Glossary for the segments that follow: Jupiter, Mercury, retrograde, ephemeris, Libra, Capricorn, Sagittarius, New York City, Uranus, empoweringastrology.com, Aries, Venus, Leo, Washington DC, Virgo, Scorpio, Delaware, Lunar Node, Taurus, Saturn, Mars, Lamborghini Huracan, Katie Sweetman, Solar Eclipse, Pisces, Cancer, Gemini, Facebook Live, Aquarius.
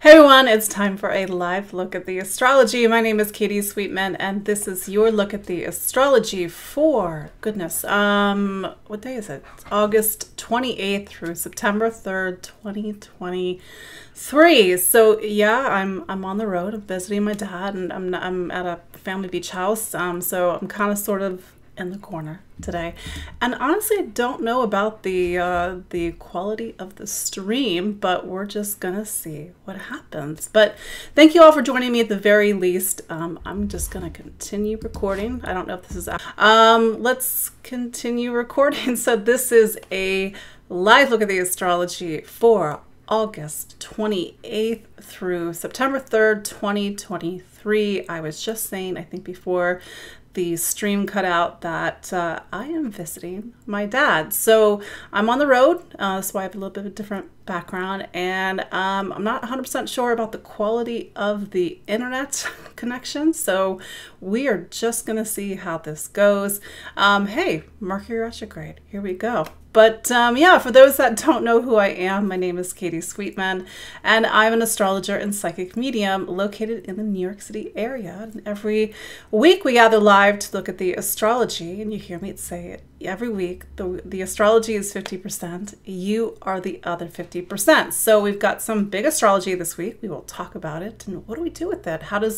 Hey everyone, it's time for a live look at the astrology. My name is Katie Sweetman, and this is your look at the astrology for, goodness, what day is it? It's August 28th through September 3rd, 2023. So yeah, I'm on the road. I'm visiting my dad, and I'm at a family beach house. So I'm kind of sort of in the corner today, and honestly I don't know about the quality of the stream, but we're just gonna see what happens. But thank you all for joining me at the very least. I'm just gonna continue recording. I don't know if this is let's continue recording. So this is a live look at the astrology for August 28th through September 3rd, 2023. I was just saying, I think before the stream cut out, that I am visiting my dad. So I'm on the road, so I have a little bit of a different background, and I'm not 100% sure about the quality of the internet connection, so we are just gonna see how this goes. Hey, Mercury retrograde, here we go. But yeah, for those that don't know who I am, my name is Katie Sweetman, and I'm an astrologer and psychic medium located in the New York City area. And every week we gather live to look at the astrology, and you hear me say it every week. The astrology is 50%, you are the other 50%. So we've got some big astrology this week. We will talk about it, and what do we do with it? How do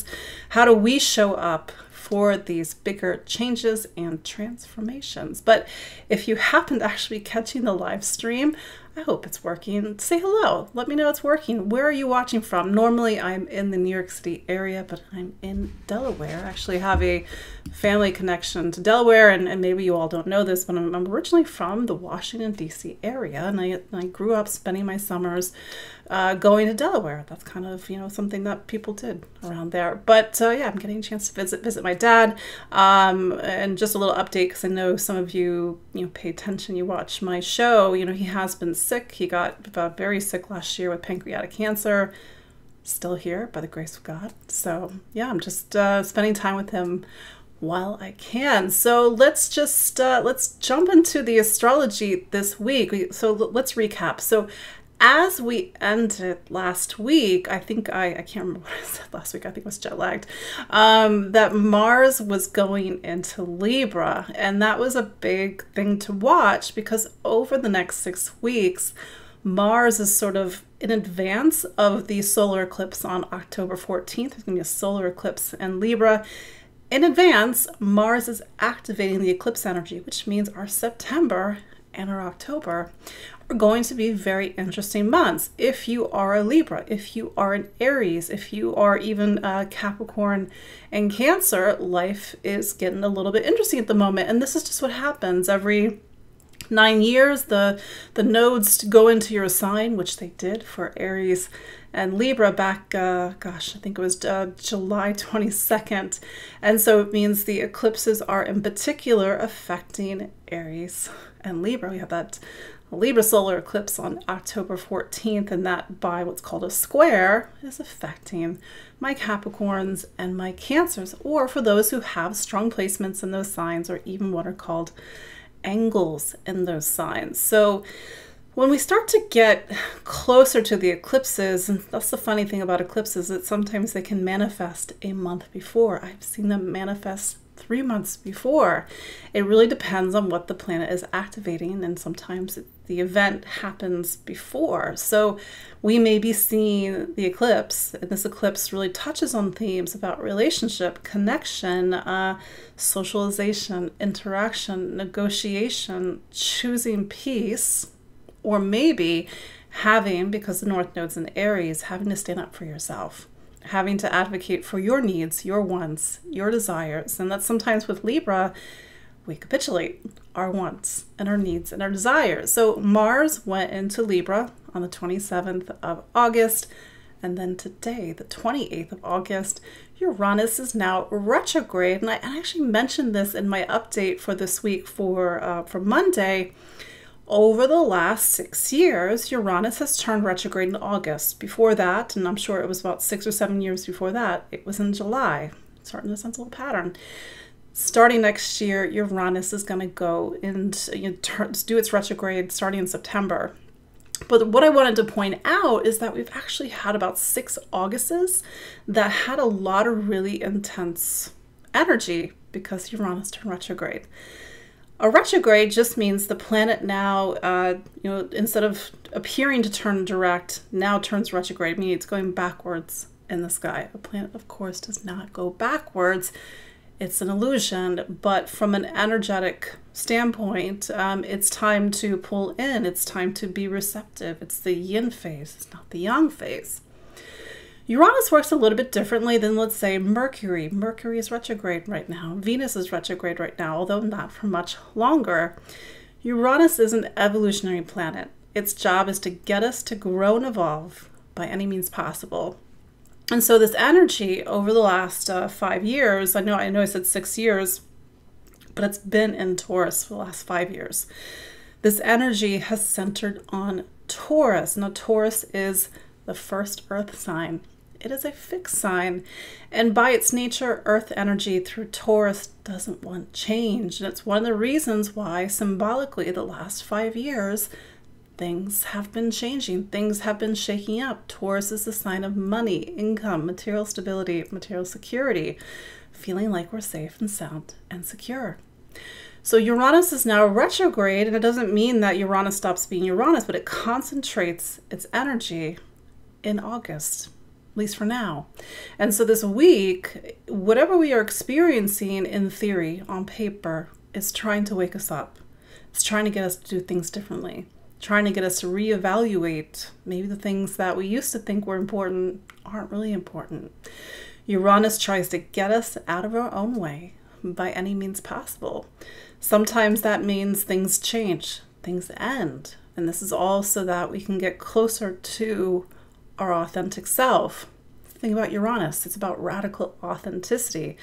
we show up for these bigger changes and transformations? But if you happen to actually be catching the live stream, I hope it's working. Say hello. Let me know it's working. Where are you watching from? Normally I'm in the New York City area, but I'm in Delaware. I actually have a family connection to Delaware, and maybe you all don't know this, but I'm originally from the Washington DC area, and I grew up spending my summers going to Delaware. That's kind of, you know, something that people did around there. But yeah, I'm getting a chance to visit my dad. And just a little update, because I know some of you pay attention, you watch my show. You know, he has been sick. He got very sick last year with pancreatic cancer. Still here by the grace of God. So yeah, I'm just spending time with him while I can. So let's just let's jump into the astrology this week. So let's recap. So as we ended last week, I think I can't remember what I said last week. I think I was jet lagged. That Mars was going into Libra, and that was a big thing to watch, because over the next 6 weeks, Mars is sort of in advance of the solar eclipse on October 14th. There's going to be a solar eclipse in Libra. In advance, Mars is activating the eclipse energy, which means our September and our October are going to be very interesting months. If you are a Libra, if you are an Aries, if you are even Capricorn and Cancer, life is getting a little bit interesting at the moment. And this is just what happens every 9 years. The nodes go into your sign, which they did for Aries and Libra back, gosh, I think it was July 22nd. And so it means the eclipses are in particular affecting Aries and Libra. We have that Libra solar eclipse on October 14th, and that, by what's called a square, is affecting my Capricorns and my Cancers, or for those who have strong placements in those signs, or even what are called angles in those signs. So when we start to get closer to the eclipses, and that's the funny thing about eclipses, that sometimes they can manifest a month before. I've seen them manifest 3 months before. It really depends on what the planet is activating, and sometimes the event happens before. So we may be seeing the eclipse, and this eclipse really touches on themes about relationship, connection, socialization, interaction, negotiation, choosing peace, or maybe having, because the North Node's in Aries, having to stand up for yourself, having to advocate for your needs, your wants, your desires. And that's sometimes with Libra, we capitulate our wants and our needs and our desires. So Mars went into Libra on the 27th of August. And then today, the 28th of August, Uranus is now retrograde. And I actually mentioned this in my update for this week for Monday. Over the last 6 years, Uranus has turned retrograde in August. Before that, and I'm sure it was about 6 or 7 years before that, it was in July. Starting to sense a little pattern. Starting next year, Uranus is going to go and do its retrograde starting in September. But what I wanted to point out is that we've actually had about 6 Augusts that had a lot of really intense energy because Uranus turned retrograde. A retrograde just means the planet now, instead of appearing to turn direct, now turns retrograde, meaning it's going backwards in the sky. A planet, of course, does not go backwards. It's an illusion, but from an energetic standpoint, it's time to pull in. It's time to be receptive. It's the yin phase. It's not the yang phase. Uranus works a little bit differently than, let's say, Mercury. Mercury is retrograde right now. Venus is retrograde right now, although not for much longer. Uranus is an evolutionary planet. Its job is to get us to grow and evolve by any means possible. And so this energy over the last 5 years, I know I said 6 years, but it's been in Taurus for the last 5 years. This energy has centered on Taurus. Now, Taurus is the first earth sign. It is a fixed sign. And by its nature, earth energy through Taurus doesn't want change. And it's one of the reasons why symbolically the last 5 years, things have been changing. Things have been shaking up. Taurus is the sign of money, income, material stability, material security, feeling like we're safe and sound and secure. So Uranus is now retrograde, and it doesn't mean that Uranus stops being Uranus, but it concentrates its energy in August, at least for now. And so this week, whatever we are experiencing in theory, on paper, is trying to wake us up. It's trying to get us to do things differently. Trying to get us to reevaluate maybe the things that we used to think were important aren't really important. Uranus tries to get us out of our own way by any means possible. Sometimes that means things change, things end, and this is all so that we can get closer to our authentic self. The thing about Uranus, it's about radical authenticity.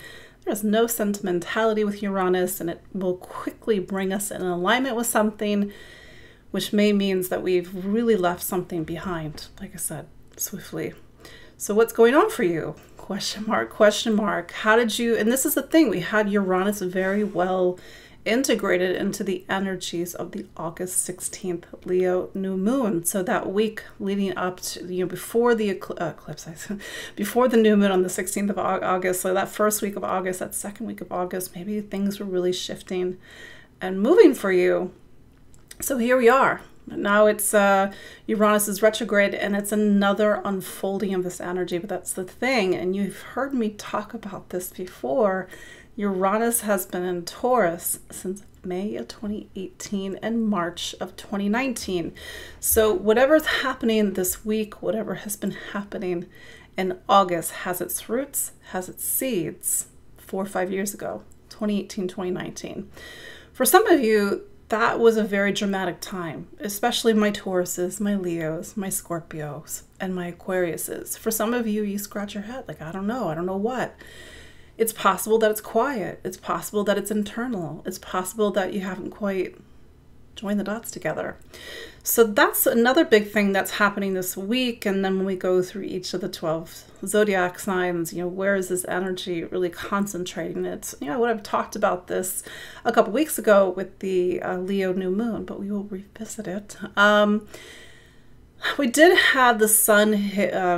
There's no sentimentality with Uranus, and it will quickly bring us in alignment with something, which may means that we've really left something behind, like I said, swiftly. So what's going on for you? Question mark, question mark. How did you, and this is the thing, we had Uranus very well integrated into the energies of the August 16th Leo new moon. So that week leading up to, before the eclipse, before the new moon on the 16th of August, so that first week of August, that second week of August, maybe things were really shifting and moving for you. So here we are. Now it's Uranus is retrograde, and it's another unfolding of this energy, but that's the thing. And you've heard me talk about this before. Uranus has been in Taurus since May of 2018 and March of 2019. So whatever's happening this week, whatever has been happening in August has its roots, has its seeds 4 or 5 years ago, 2018, 2019. For some of you, that was a very dramatic time, especially my Tauruses, my Leos, my Scorpios, and my Aquariuses. For some of you, you scratch your head like, I don't know what. It's possible that it's quiet. It's possible that it's internal. It's possible that you haven't quite joined the dots together. So that's another big thing that's happening this week. And then when we go through each of the 12 zodiac signs, where is this energy really concentrating? It's, I would have talked about this a couple weeks ago with the Leo new moon, but we will revisit it. We did have the sun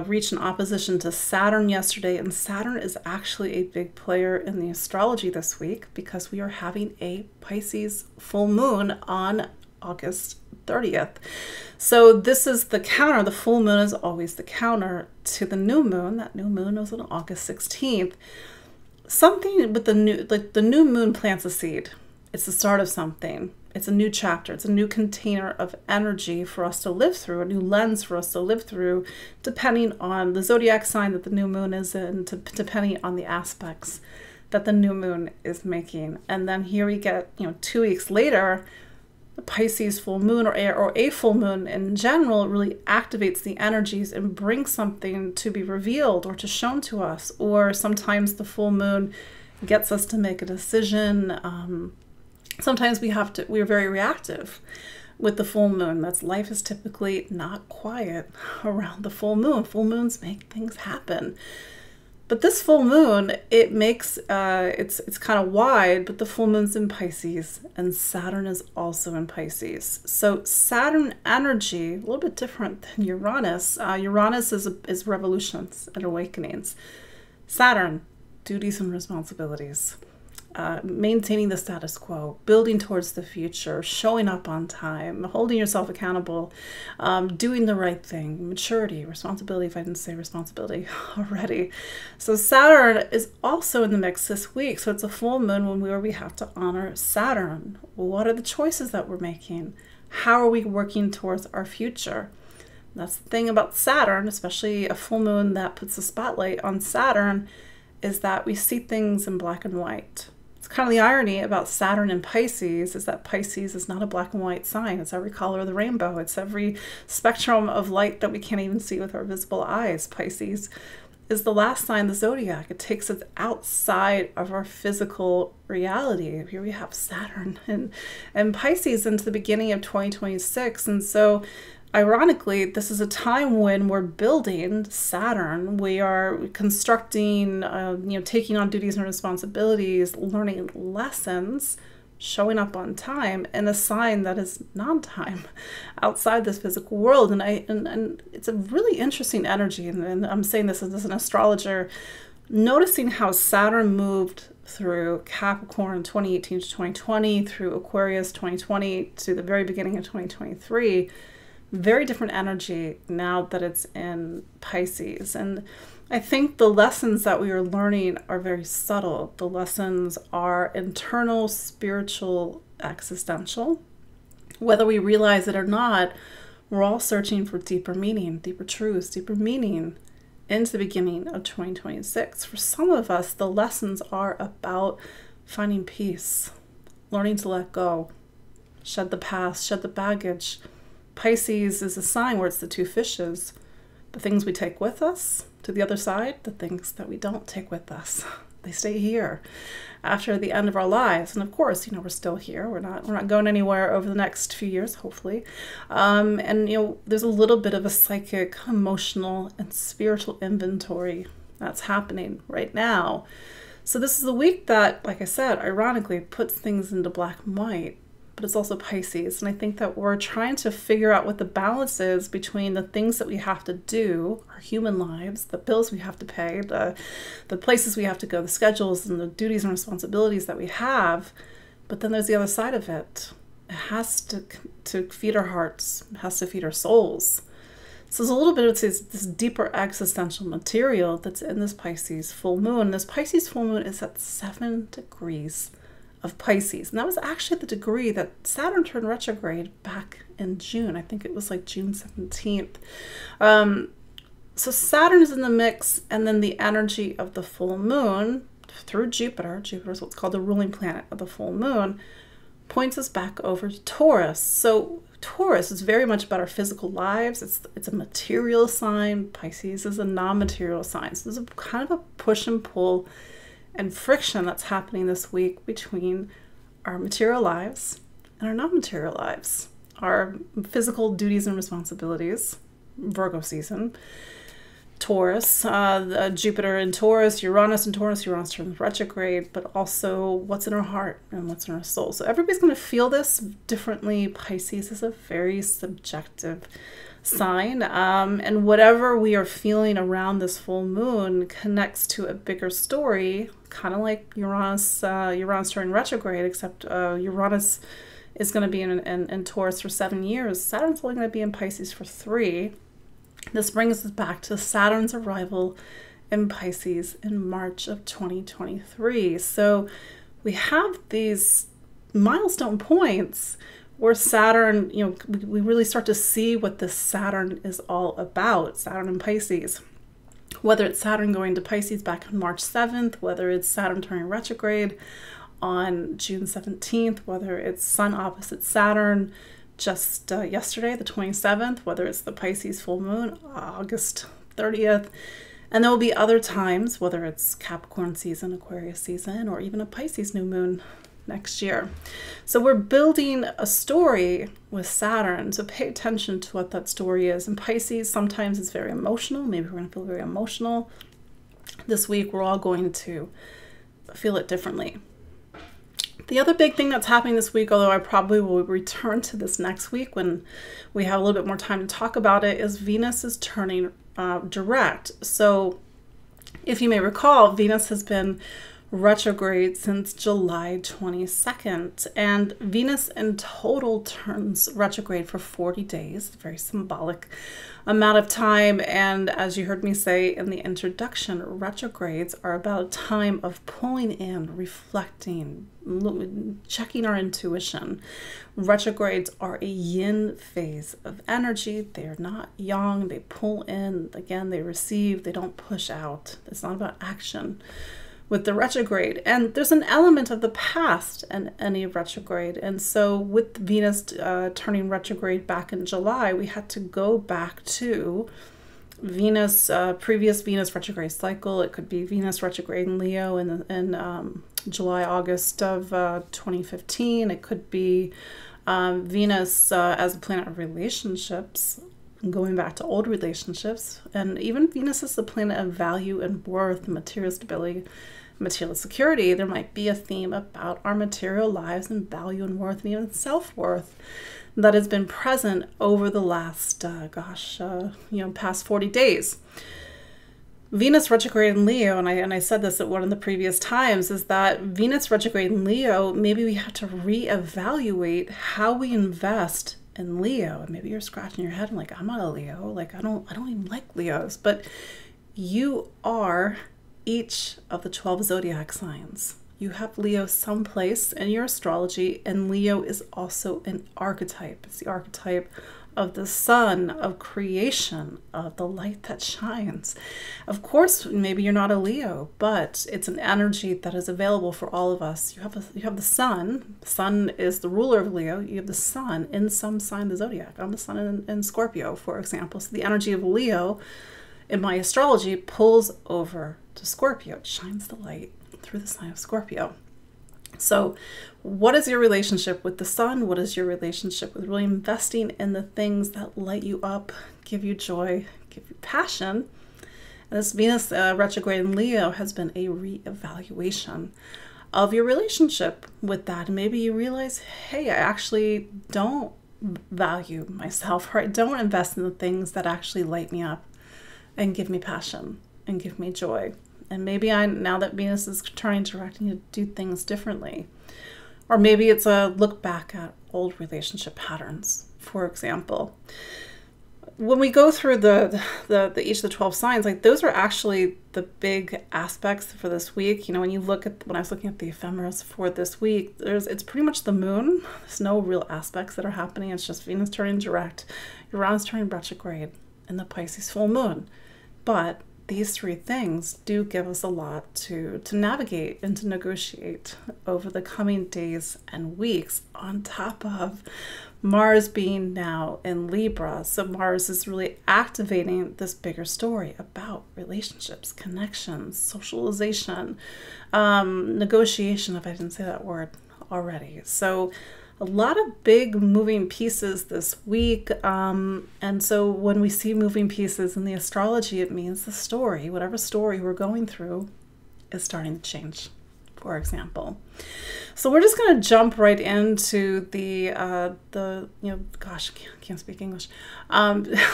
reach an opposition to Saturn yesterday, and Saturn is actually a big player in the astrology this week because we are having a Pisces full moon on August 30th. So this is the counter. The full moon is always the counter to the new moon. That new moon was on August 16th. Something with the new moon plants a seed. It's the start of something. It's a new chapter. It's a new container of energy for us to live through, a new lens for us to live through, depending on the zodiac sign that the new moon is in, depending on the aspects that the new moon is making. And then here we get, 2 weeks later, the Pisces full moon or a full moon in general really activates the energies and brings something to be revealed or to shown to us. Or sometimes the full moon gets us to make a decision. Sometimes we're very reactive with the full moon. That's life is typically not quiet around the full moon. Full moons make things happen. But this full moon, it makes, it's kind of wide, but the full moon's in Pisces and Saturn is also in Pisces. So Saturn energy, a little bit different than Uranus. Uranus is revolutions and awakenings. Saturn, duties and responsibilities, maintaining the status quo, building towards the future, showing up on time, holding yourself accountable, doing the right thing, maturity, responsibility, if I didn't say responsibility already. So Saturn is also in the mix this week. So it's a full moon where we have to honor Saturn. What are the choices that we're making? How are we working towards our future? That's the thing about Saturn, especially a full moon that puts a spotlight on Saturn, is that we see things in black and white. It's kind of the irony about Saturn and Pisces is that Pisces is not a black and white sign. It's every color of the rainbow. It's every spectrum of light that we can't even see with our visible eyes. Pisces is the last sign of the zodiac. It takes us outside of our physical reality. Here we have Saturn and Pisces into the beginning of 2026. And so ironically, this is a time when we're building Saturn. We are constructing, taking on duties and responsibilities, learning lessons, showing up on time, and a sign that is non-time outside this physical world. And it's a really interesting energy. And I'm saying this as an astrologer, noticing how Saturn moved through Capricorn 2018 to 2020, through Aquarius 2020 to the very beginning of 2023. Very different energy now that it's in Pisces. And I think the lessons that we are learning are very subtle. The lessons are internal, spiritual, existential. Whether we realize it or not, we're all searching for deeper meaning, deeper truths, deeper meaning into the beginning of 2026. For some of us, the lessons are about finding peace, learning to let go, shed the past, shed the baggage. Pisces is a sign where it's the two fishes, the things we take with us to the other side, the things that we don't take with us. They stay here after the end of our lives. And of course, you know, we're still here. We're not going anywhere over the next few years, hopefully. And, you know, there's a little bit of a psychic, emotional, and spiritual inventory that's happening right now. So this is the week that, like I said, ironically puts things into black and white. But it's also Pisces. And I think that we're trying to figure out what the balance is between the things that we have to do, our human lives, the bills we have to pay, the places we have to go, the schedules and the duties and responsibilities that we have. But then there's the other side of it. It has to feed our hearts. It has to feed our souls. So there's a little bit of this deeper existential material that's in this Pisces full moon. This Pisces full moon is at 7 degrees of Pisces. And that was actually the degree that Saturn turned retrograde back in June. I think it was like June 17th. So Saturn is in the mix, and then the energy of the full moon through Jupiter. Jupiter is what's called the ruling planet of the full moon, points us back over to Taurus. So Taurus is very much about our physical lives. It's a material sign. Pisces is a non-material sign. So there's a kind of a push and pull and friction that's happening this week between our material lives and our non-material lives, our physical duties and responsibilities, Virgo season, Taurus, Jupiter in Taurus, Uranus turns retrograde, but also what's in our heart and what's in our soul. So everybody's going to feel this differently. Pisces is a very subjective sign, and whatever we are feeling around this full moon connects to a bigger story, kind of like Uranus turning retrograde, except Uranus is going to be in Taurus for 7 years. Saturn's only going to be in Pisces for 3. This brings us back to Saturn's arrival in Pisces in March of 2023. So we have these milestone points where Saturn, you know, we really start to see what this Saturn is all about, Saturn and Pisces. Whether it's Saturn going to Pisces back on March 7th, whether it's Saturn turning retrograde on June 17th, whether it's Sun opposite Saturn just yesterday, the 27th, whether it's the Pisces full moon, August 30th. And there will be other times, whether it's Capricorn season, Aquarius season, or even a Pisces new moon next year. So we're building a story with Saturn, so pay attention to what that story is. And Pisces sometimes is very emotional. Maybe we're going to feel very emotional. this week, we're all going to feel it differently. The other big thing that's happening this week, although I probably will return to this next week when we have a little bit more time to talk about it, is Venus is turning direct. So if you may recall, Venus has been retrograde since July 22nd, and Venus in total turns retrograde for 40 days, a very symbolic amount of time. And as you heard me say in the introduction, retrogrades are about a time of pulling in, reflecting, checking our intuition. Retrogrades are a yin phase of energy. They're not yang. They pull in, again, they receive, they don't push out. It's not about action with the retrograde, and there's an element of the past in any retrograde. And so with Venus turning retrograde back in July, we had to go back to Venus, previous Venus retrograde cycle. It could be Venus retrograde in Leo in July, August of 2015. It could be Venus as a planet of relationships, going back to old relationships. And even Venus is the planet of value and worth, material stability, material security. There might be a theme about our material lives and value and worth and even self-worth that has been present over the last, past 40 days. Venus retrograde in Leo, and I said this at one of the previous times, is that Venus retrograde in Leo, maybe we have to reevaluate how we invest in Leo. And maybe you're scratching your head and like, I'm not a Leo, like I don't even like Leos. But you are each of the 12 zodiac signs. You have Leo someplace in your astrology, and Leo is also an archetype. It's the archetype of the sun, of creation, of the light that shines. Of course, maybe you're not a Leo, but it's an energy that is available for all of us. You have the sun. Sun is the ruler of Leo. You have the sun in some sign of the zodiac. I'm the sun in Scorpio, for example. So the energy of Leo in my astrology pulls over to Scorpio. It shines the light through the sign of Scorpio. So what is your relationship with the sun? What is your relationship with really investing in the things that light you up, give you joy, give you passion? And this Venus retrograde in Leo has been a reevaluation of your relationship with that. And maybe you realize, hey, I actually don't value myself, or I don't invest in the things that actually light me up and give me passion and give me joy. And maybe now that Venus is turning direct, you do things differently. Or maybe it's a look back at old relationship patterns, for example. When we go through each of the 12 signs, like those are actually the big aspects for this week. You know, when I was looking at the ephemeris for this week, it's pretty much the moon. There's no real aspects that are happening. It's just Venus turning direct, Uranus turning retrograde, and the Pisces full moon. But these three things do give us a lot to navigate and to negotiate over the coming days and weeks, on top of Mars being now in Libra. So Mars is really activating this bigger story about relationships, connections, socialization, negotiation, if I didn't say that word already. So a lot of big moving pieces this week. And so when we see moving pieces in the astrology, it means the story, whatever story we're going through, is starting to change, for example. So we're just going to jump right into I can't speak English.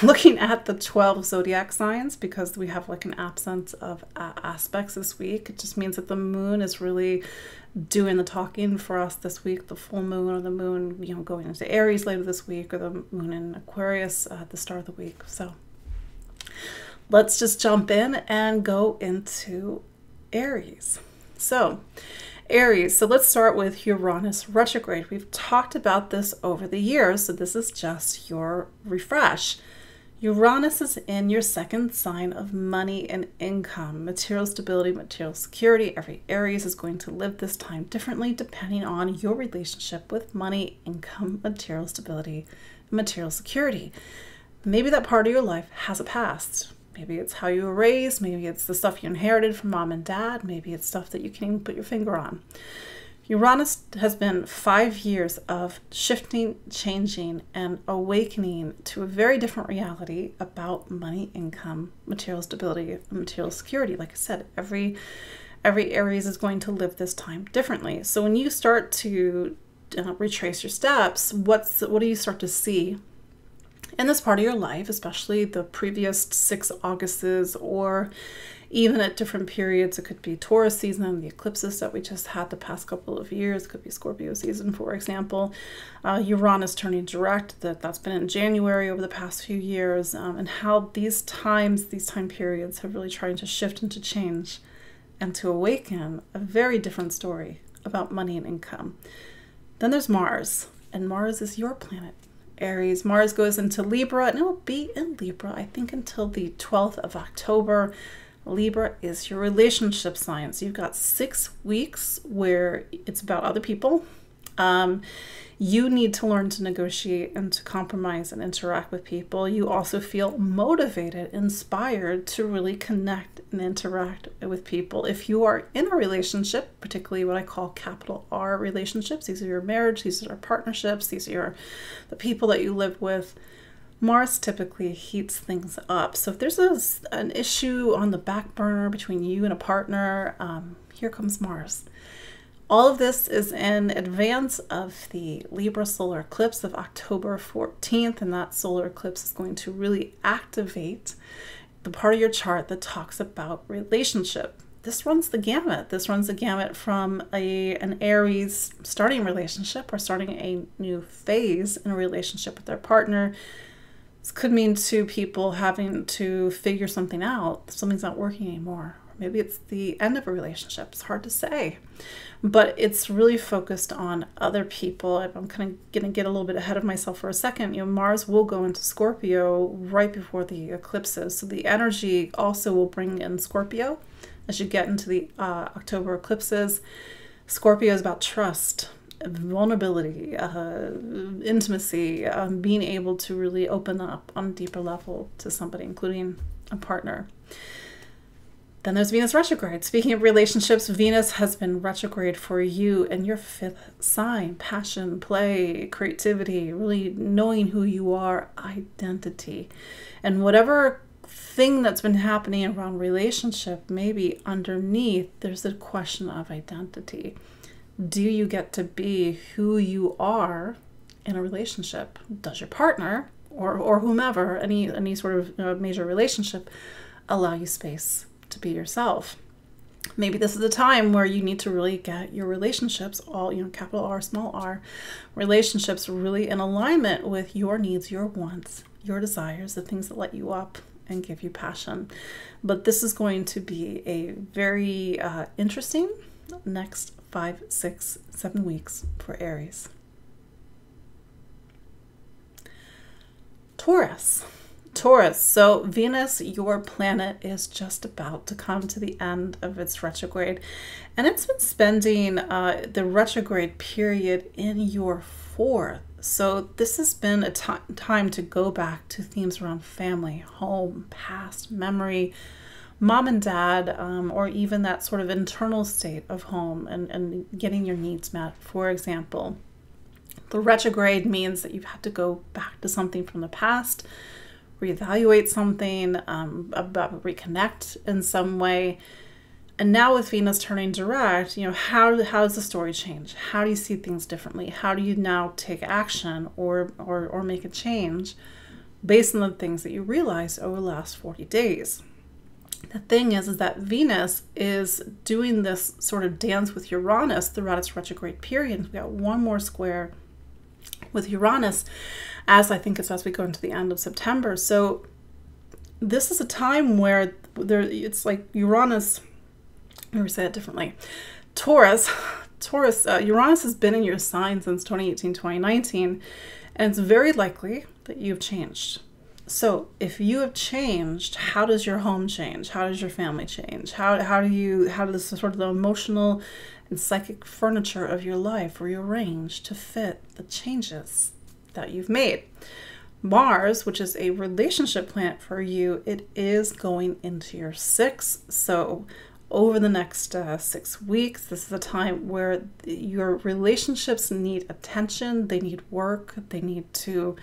Looking at the 12 zodiac signs, because we have like an absence of aspects this week. It just means that the moon is really doing the talking for us this week. The full moon, or the moon, you know, going into Aries later this week, or the moon in Aquarius at the start of the week. So let's just jump in and go into Aries. So Aries, so let's start with Uranus retrograde. We've talked about this over the years, so this is just your refresh. Uranus is in your second sign of money and income, material stability, material security. Every Aries is going to live this time differently depending on your relationship with money, income, material stability, and material security. Maybe that part of your life has a past. Maybe it's how you were raised. Maybe it's the stuff you inherited from mom and dad. Maybe it's stuff that you can't even put your finger on. Uranus has been 5 years of shifting, changing, and awakening to a very different reality about money, income, material stability, and material security. Like I said, every Aries is going to live this time differently. So when you start to retrace your steps, what do you start to see in this part of your life, especially the previous 6 Augusts, or even at different periods? It could be Taurus season, the eclipses that we just had the past couple of years. It could be Scorpio season, for example. Uranus turning direct, that's been in January over the past few years, and how these time periods have really tried to shift and to change and to awaken a very different story about money and income. Then there's Mars, and Mars is your planet, Aries. Mars goes into Libra, and it will be in Libra, I think, until the 12th of October. Libra is your relationship sign. So you've got 6 weeks where it's about other people. You need to learn to negotiate and to compromise and interact with people. You also feel motivated, inspired to really connect and interact with people. If you are in a relationship, particularly what I call capital R relationships, these are your marriage, these are your partnerships, these are the people that you live with. Mars typically heats things up. So if there's an issue on the back burner between you and a partner, here comes Mars. All of this is in advance of the Libra solar eclipse of October 14th, and that solar eclipse is going to really activate the part of your chart that talks about relationship. This runs the gamut. This runs the gamut from an Aries starting a relationship or starting a new phase in a relationship with their partner. This could mean two people having to figure something out. Something's not working anymore. Maybe it's the end of a relationship. It's hard to say, but it's really focused on other people. I'm kind of going to get a little bit ahead of myself for a second. Mars will go into Scorpio right before the eclipses. So the energy also will bring in Scorpio as you get into the October eclipses. Scorpio is about trust, vulnerability, intimacy, being able to really open up on a deeper level to somebody, including a partner. Then there's Venus retrograde. Speaking of relationships, Venus has been retrograde for you and your 5th sign, passion, play, creativity, really knowing who you are, identity. And whatever thing that's been happening around relationship, maybe underneath, there's a question of identity. Do you get to be who you are in a relationship? Does your partner or whomever, any sort of major relationship, allow you space to be yourself? Maybe this is the time where you need to really get your relationships, all capital R, small r, relationships really in alignment with your needs, your wants, your desires, the things that light you up and give you passion. But this is going to be a very interesting next 5, 6, 7 weeks for Aries. Taurus. So Venus, your planet, is just about to come to the end of its retrograde, and it's been spending the retrograde period in your 4th. So this has been a time to go back to themes around family, home, past, memory, mom and dad, or even that sort of internal state of home and getting your needs met, for example. The retrograde means that you've had to go back to something from the past, reevaluate something, reconnect in some way. And now with Venus turning direct, how does the story change? How do you see things differently? How do you now take action or make a change based on the things that you realized over the last 40 days? The thing is that Venus is doing this sort of dance with Uranus throughout its retrograde period. We've got one more square with Uranus, as we go into the end of September. So this is a time where it's like Uranus, let me say it differently. Uranus has been in your sign since 2018, 2019, and it's very likely that you've changed. So if you have changed, how does your home change? How does your family change? How does sort of the emotional and psychic furniture of your life rearrange to fit the changes that you've made? Mars, which is a relationship planet for you, it is going into your 6th. So over the next 6 weeks. This is a time where your relationships need attention, they need work, they need to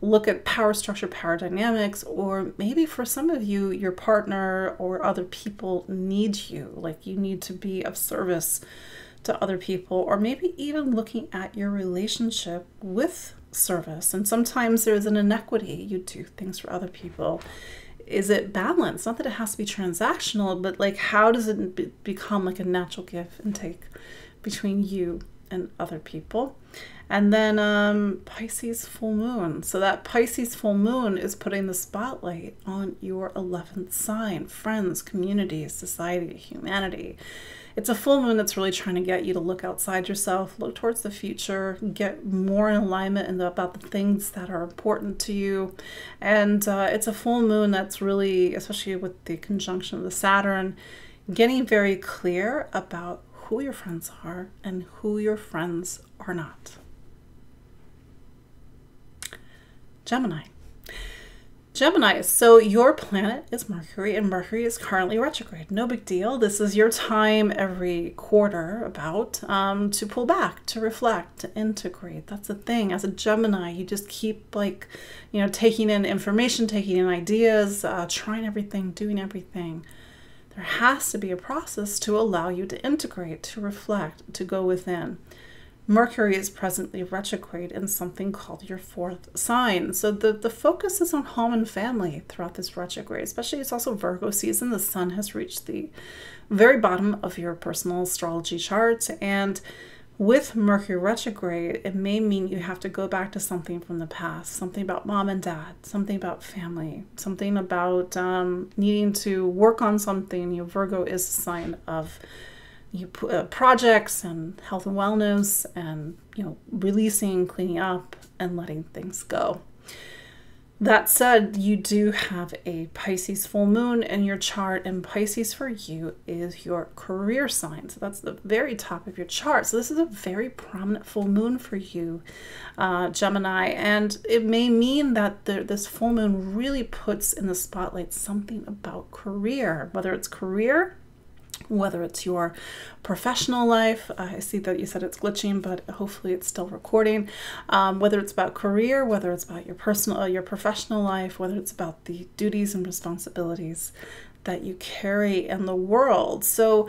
look at power structure, power dynamics, or maybe for some of you, your partner or other people need you, like you need to be of service to other people, or maybe even looking at your relationship with service. And sometimes there's an inequity, you do things for other people. Is it balanced? Not that it has to be transactional, but like how does it become like a natural give and take between you and other people? And then Pisces full moon. So that Pisces full moon is putting the spotlight on your 11th sign, friends, community, society, humanity. It's a full moon that's really trying to get you to look outside yourself, look towards the future, get more in alignment and about the things that are important to you. And it's a full moon that's really, especially with the conjunction of the Saturn, getting very clear about who your friends are and who your friends are not. Gemini. Gemini, so your planet is Mercury, and Mercury is currently retrograde. No big deal. This is your time every quarter about to pull back, to reflect, to integrate. That's the thing. As a Gemini, you just keep like, you know, taking in information, taking in ideas, trying everything, doing everything. There has to be a process to allow you to integrate, to reflect, to go within. Mercury is presently retrograde in something called your fourth sign. So the focus is on home and family throughout this retrograde, especially it's also Virgo season. The sun has reached the very bottom of your personal astrology chart. And with Mercury retrograde, it may mean you have to go back to something from the past, something about mom and dad, something about family, something about needing to work on something. You know, Virgo is a sign of projects and health and wellness, and you know, releasing, cleaning up, and letting things go. That said, you do have a Pisces full moon in your chart, and Pisces for you is your career sign. So that's the very top of your chart. So this is a very prominent full moon for you, Gemini, and it may mean that this full moon really puts in the spotlight something about career, whether it's career, whether it's your professional life. I see that you said it's glitching, but hopefully it's still recording. Whether it's about career, whether it's about your personal, your professional life, whether it's about the duties and responsibilities that you carry in the world. So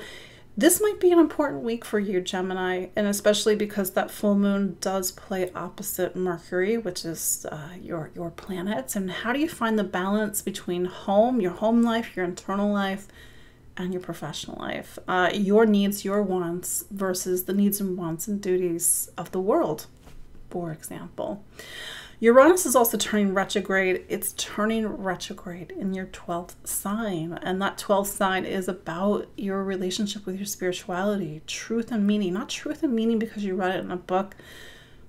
this might be an important week for you, Gemini, and especially because that full moon does play opposite Mercury, which is your planets. And how do you find the balance between home, your home life, your internal life, and your professional life, your needs, your wants versus the needs and wants and duties of the world, for example. Uranus is also turning retrograde. It's turning retrograde in your 12th sign. And that 12th sign is about your relationship with your spirituality, truth and meaning, not truth and meaning because you read it in a book,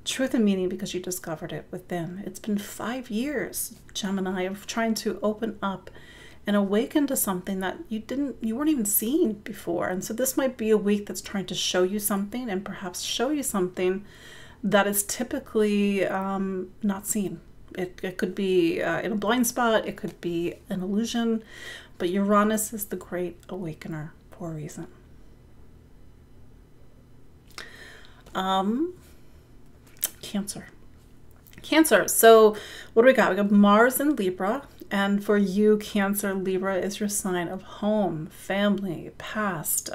truth and meaning because you discovered it within. It's been 5 years, Gemini, of trying to open up and awaken to something that you weren't even seeing before. And so this might be a week that's trying to show you something, and perhaps show you something that is typically not seen. It could be in a blind spot, it could be an illusion, but Uranus is the great awakener for a reason. Cancer. Cancer, so what do we got? We got Mars in Libra. And for you, Cancer, Libra is your sign of home, family, past,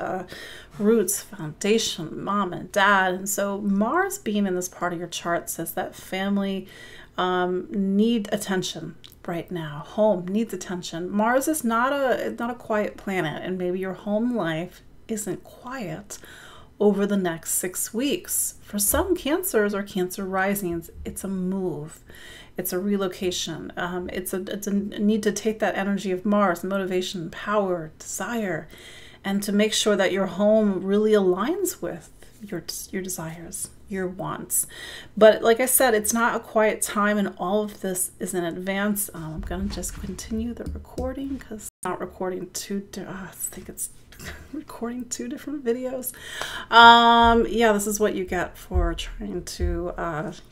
roots, foundation, mom and dad. And so Mars being in this part of your chart says that family need attention right now. Home needs attention. Mars is not a quiet planet, and maybe your home life isn't quiet over the next 6 weeks. For some Cancers or Cancer risings, it's a move. It's a relocation. It's a need to take that energy of Mars, motivation, power, desire, and to make sure that your home really aligns with your desires, your wants. But like I said, it's not a quiet time, and all of this is in advance. I'm gonna just continue the recording because it's not recording I think it's recording two different videos. Yeah, this is what you get for trying to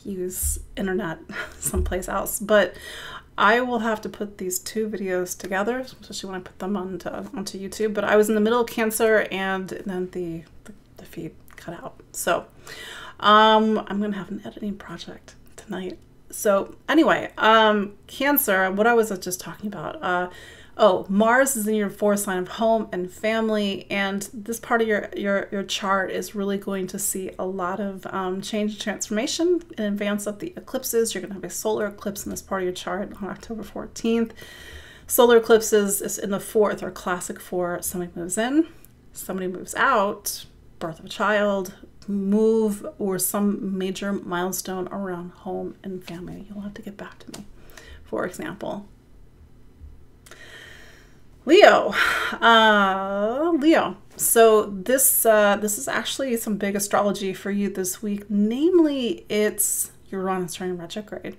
use internet someplace else. But I will have to put these two videos together, especially when I put them onto YouTube. But I was in the middle of Cancer, and then the feed cut out. So I'm going to have an editing project tonight. So anyway, Cancer, what I was just talking about. Oh, Mars is in your fourth sign of home and family, and this part of your chart is really going to see a lot of change and transformation in advance of the eclipses. You're going to have a solar eclipse in this part of your chart on October 14th. Solar eclipses is in the fourth, or classic four. Somebody moves in, somebody moves out, birth of a child, move, or some major milestone around home and family. You'll have to get back to me, for example. Leo, Leo. So this is actually some big astrology for you this week. Namely, it's Uranus turning retrograde.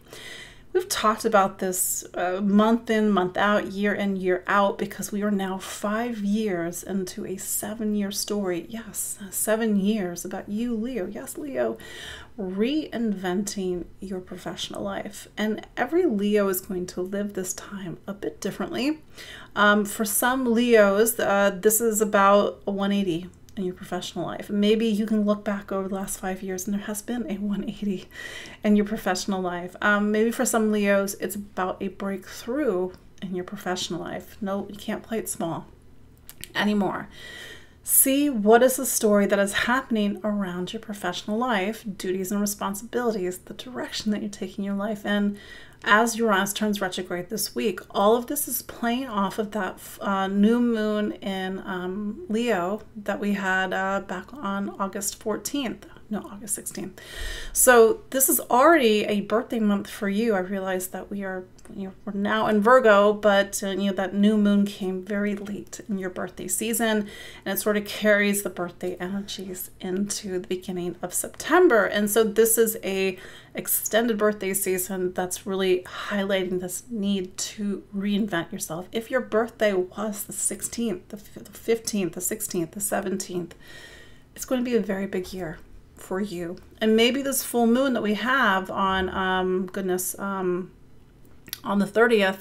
We've talked about this month in, month out, year in, year out, because we are now 5 years into a 7-year story. Yes, 7 years about you, Leo. Yes, Leo, reinventing your professional life. And every Leo is going to live this time a bit differently. For some Leos, this is about a 180 in your professional life. Maybe you can look back over the last 5 years and there has been a 180 in your professional life. Maybe for some Leos, it's about a breakthrough in your professional life. No, you can't play it small anymore. See what is the story that is happening around your professional life, duties and responsibilities, the direction that you're taking your life in as Uranus turns retrograde this week. All of this is playing off of that new moon in Leo that we had back on August 14th. No, August 16th. So this is already a birthday month for you. I realize that we are, we're now in Virgo, but that new moon came very late in your birthday season, and it sort of carries the birthday energies into the beginning of September. And so this is a extended birthday season that's really highlighting this need to reinvent yourself. If your birthday was the 16th, the 15th, the 16th, the 17th, it's going to be a very big year for you. And maybe this full moon that we have on on the 30th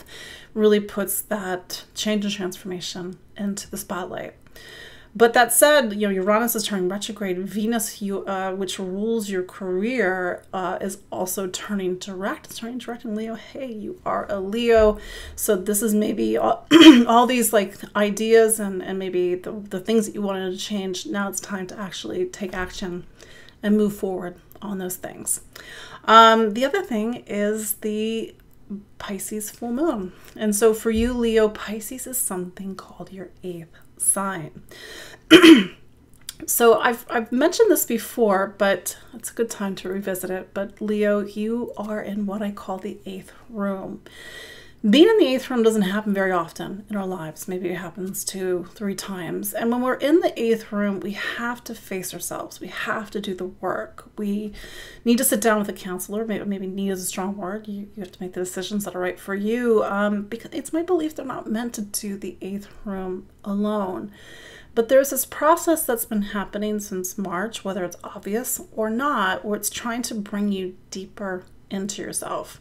really puts that change and transformation into the spotlight. But that said, Uranus is turning retrograde. Venus, which rules your career, is also turning direct. It's turning direct in Leo. Hey, you are a Leo. So this is maybe all, all these like ideas and maybe the things that you wanted to change. Now it's time to actually take action and move forward on those things. The other thing is the Pisces full moon. And so for you, Leo, Pisces is something called your eighth sign. So I've mentioned this before, but it's a good time to revisit it. But Leo, you are in what I call the eighth room. Being in the eighth room doesn't happen very often in our lives. Maybe it happens 2-3 times. And when we're in the eighth room, we have to face ourselves. We have to do the work. We need to sit down with a counselor. Maybe need is a strong word. You have to make the decisions that are right for you. Because it's my belief they're not meant to do the eighth room alone. But there's this process that's been happening since March, whether it's obvious or not, where it's trying to bring you deeper into yourself.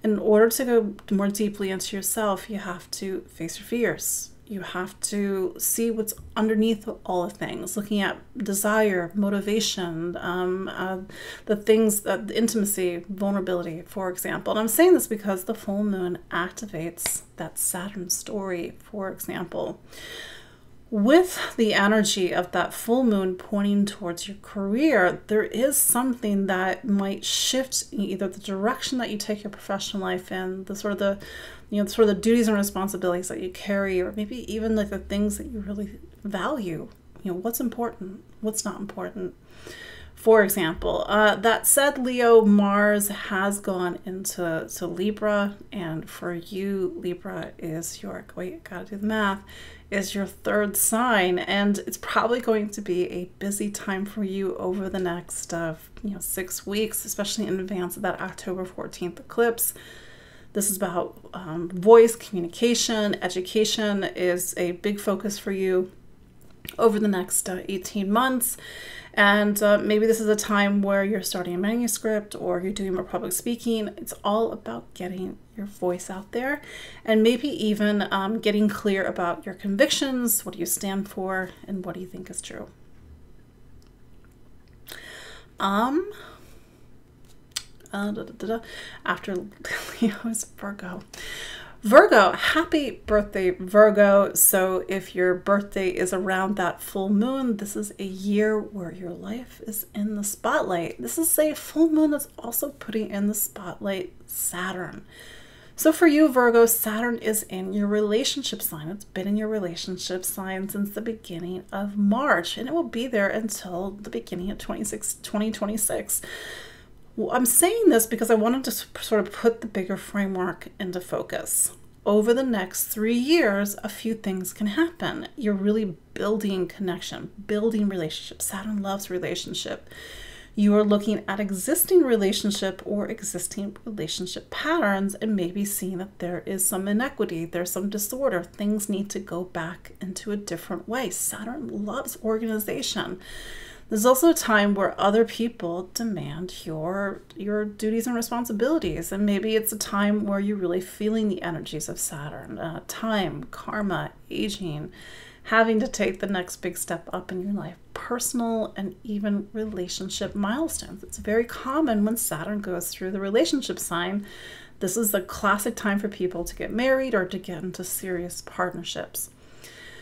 In order to go more deeply into yourself, you have to face your fears. You have to see what's underneath all the things, looking at desire, motivation, the things, the intimacy, vulnerability, for example. And I'm saying this because the full moon activates that Saturn story, for example. With the energy of that full moon pointing towards your career, there is something that might shift either the direction that you take your professional life in, the duties and responsibilities that you carry, or maybe even like the things that you really value. What's important, what's not important. For example, that said, Leo, Mars has gone into Libra, and for you, Libra is your, wait, gotta do the math, is your third sign, and it's probably going to be a busy time for you over the next 6 weeks, especially in advance of that October 14th eclipse. This is about voice, communication, education is a big focus for you over the next 18 months. And maybe this is a time where you're starting a manuscript or you're doing more public speaking. It's all about getting your voice out there and maybe even getting clear about your convictions. What do you stand for and what do you think is true? After Leo's Virgo. Virgo, happy birthday, Virgo. So if your birthday is around that full moon, this is a year where your life is in the spotlight. This is a full moon that's also putting in the spotlight Saturn. So for you, Virgo, Saturn is in your relationship sign. It's been in your relationship sign since the beginning of March, and it will be there until the beginning of 2026. I'm saying this because I wanted to sort of put the bigger framework into focus. Over the next 3 years, a few things can happen. You're really building connection, building relationship. Saturn loves relationship. You are looking at existing relationship or existing relationship patterns and maybe seeing that there is some inequity, there's some disorder. Things need to go back into a different way. Saturn loves organization. There's also a time where other people demand your duties and responsibilities, and maybe it's a time where you're really feeling the energies of Saturn, time, karma, aging, having to take the next big step up in your life, personal and even relationship milestones. It's very common when Saturn goes through the relationship sign. This is the classic time for people to get married or to get into serious partnerships.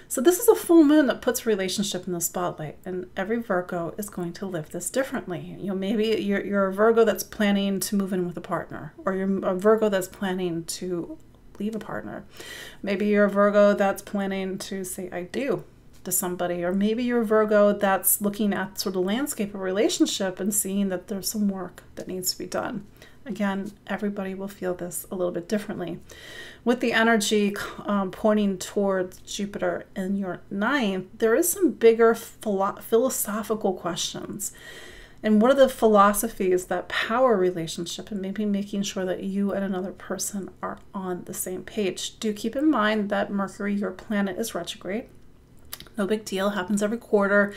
So this is a full moon that puts relationship in the spotlight, and every Virgo is going to live this differently. You know, maybe you're a Virgo that's planning to move in with a partner, or you're a Virgo that's planning to leave a partner. Maybe you're a Virgo that's planning to say, I do to somebody, or maybe you're a Virgo that's looking at sort of the landscape of relationship and seeing that there's some work that needs to be done. Again, everybody will feel this a little bit differently. With the energy pointing towards Jupiter in your ninth, there is some bigger philosophical questions. And one of the philosophies that power relationship and maybe making sure that you and another person are on the same page. Do keep in mind that Mercury, your planet, is retrograde. No big deal, happens every quarter.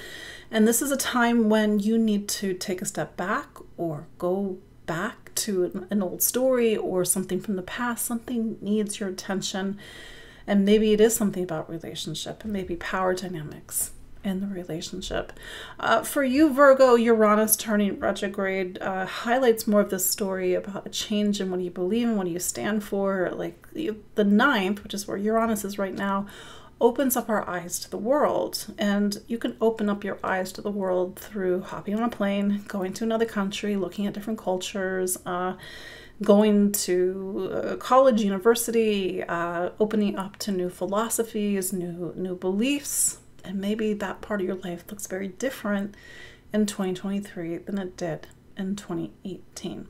And this is a time when you need to take a step back or go back to an old story or something from the past. Something needs your attention, and maybe it is something about relationship and maybe power dynamics in the relationship. For you, Virgo, Uranus turning retrograde highlights more of this story about a change in what you believe and what you stand for. Like the ninth, which is where Uranus is right now, opens up our eyes to the world, and you can open up your eyes to the world through hopping on a plane, going to another country, looking at different cultures, going to college, university, opening up to new philosophies, new beliefs, and maybe that part of your life looks very different in 2023 than it did in 2018.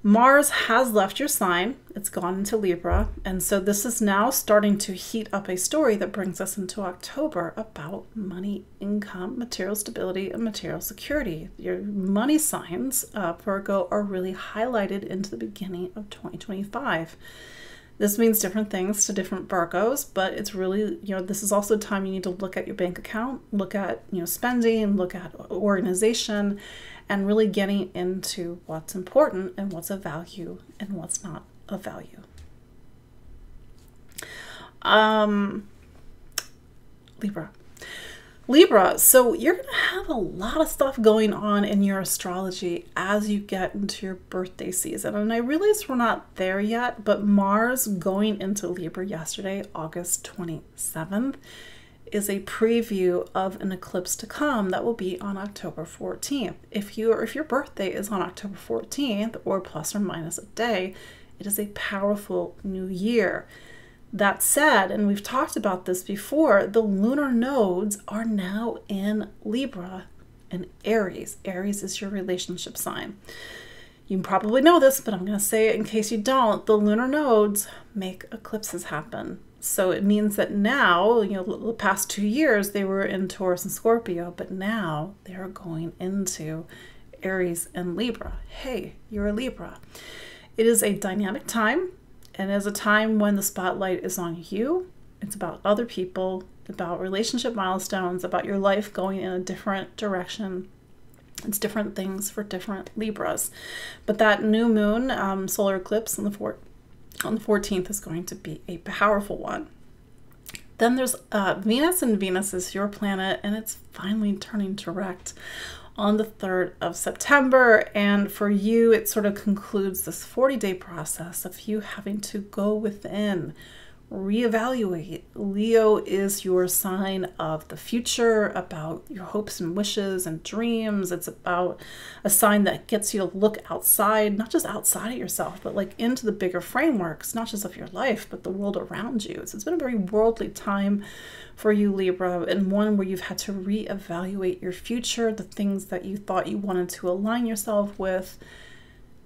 Mars has left your sign. It's gone into Libra. And so this is now starting to heat up a story that brings us into October about money, income, material stability, and material security. Your money signs, Virgo, are really highlighted into the beginning of 2025. This means different things to different Virgos, but it's really, you know, this is also a time you need to look at your bank account, look at, you know, spending, look at organization, and really getting into what's important and what's of value and what's not of value. Libra, so you're going to have a lot of stuff going on in your astrology as you get into your birthday season. And I realize we're not there yet, but Mars going into Libra yesterday, August 27th, is a preview of an eclipse to come that will be on October 14th. If your birthday is on October 14th or plus or minus a day, it is a powerful new year. That said, and we've talked about this before, the lunar nodes are now in Libra and Aries. Aries is your relationship sign. You probably know this, but I'm going to say it in case you don't. The lunar nodes make eclipses happen. So it means that now, you know, the past 2 years they were in Taurus and Scorpio, but now they're going into Aries and Libra. Hey, you're a Libra. It is a dynamic time. And as a time when the spotlight is on you, It's about other people, about relationship milestones, about your life going in a different direction. It's different things for different Libras. But that new moon solar eclipse on the 14th is going to be a powerful one. Then there's Venus, and Venus is your planet, and it's finally turning direct on the 3rd of September. And for you, it sort of concludes this 40-day process of you having to go within, reevaluate. Leo is your sign of the future, about your hopes and wishes and dreams. It's about a sign that gets you to look outside, not just outside of yourself, but like into the bigger frameworks, not just of your life, but the world around you. So it's been a very worldly time for you, Libra, and one where you've had to reevaluate your future, the things that you thought you wanted to align yourself with,